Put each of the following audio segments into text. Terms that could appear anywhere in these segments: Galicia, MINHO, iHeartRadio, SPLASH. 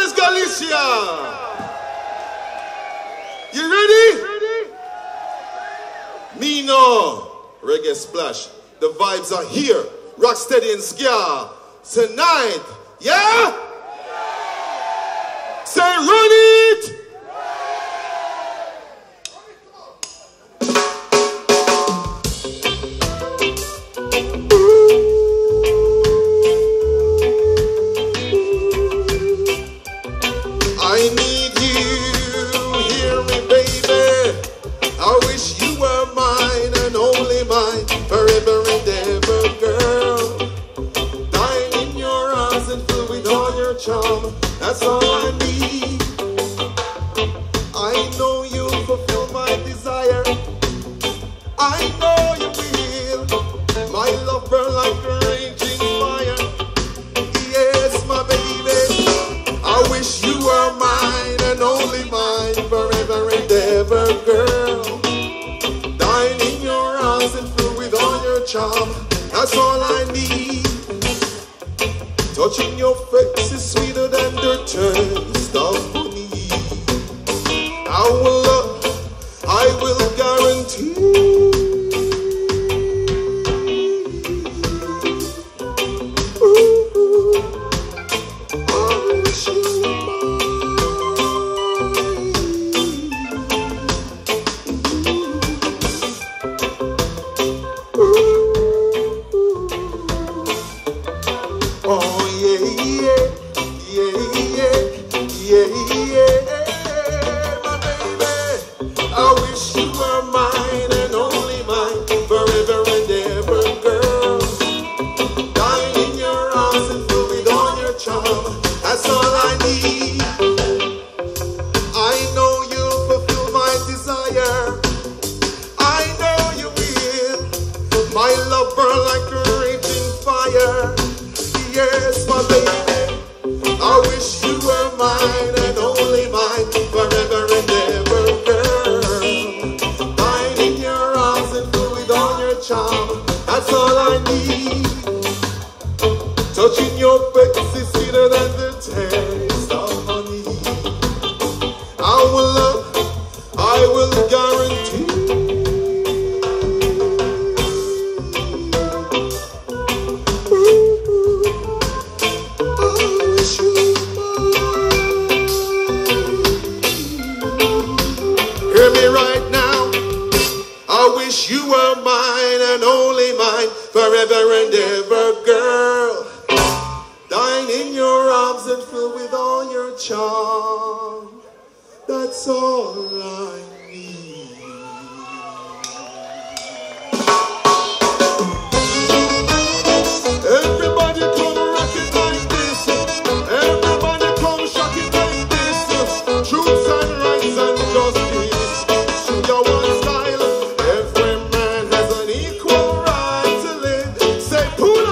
Flores, Galicia. You ready? Mino, Reggae Splash. The vibes are here. Rock steady and ska tonight. Yeah? Say run it! That's all I need. I know you'll fulfill my desire. I know you will. My love burn like a raging fire. Yes, my baby, I wish you were mine and only mine, forever and ever, girl. Dying in your arms and filled with all your charm. That's all I need. Touching your face is sweeter than the taste of honey. Our love, I will guarantee. Ooh, I wish you were mine. Ooh, oh. Touching your face is sweeter than the taste of honey. Our love, I will guarantee. Ooh, I wish you were mine. Hear me right now. I wish you were mine and only mine, forever and ever, girl. In your arms and filled with all your charm. That's all I need. Everybody come rock it like this. Everybody come shock it like this. Truth and rights and justice. Sugar one style. Every man has an equal right to live. Say pull up.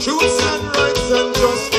Truth and rights and justice.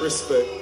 Respect.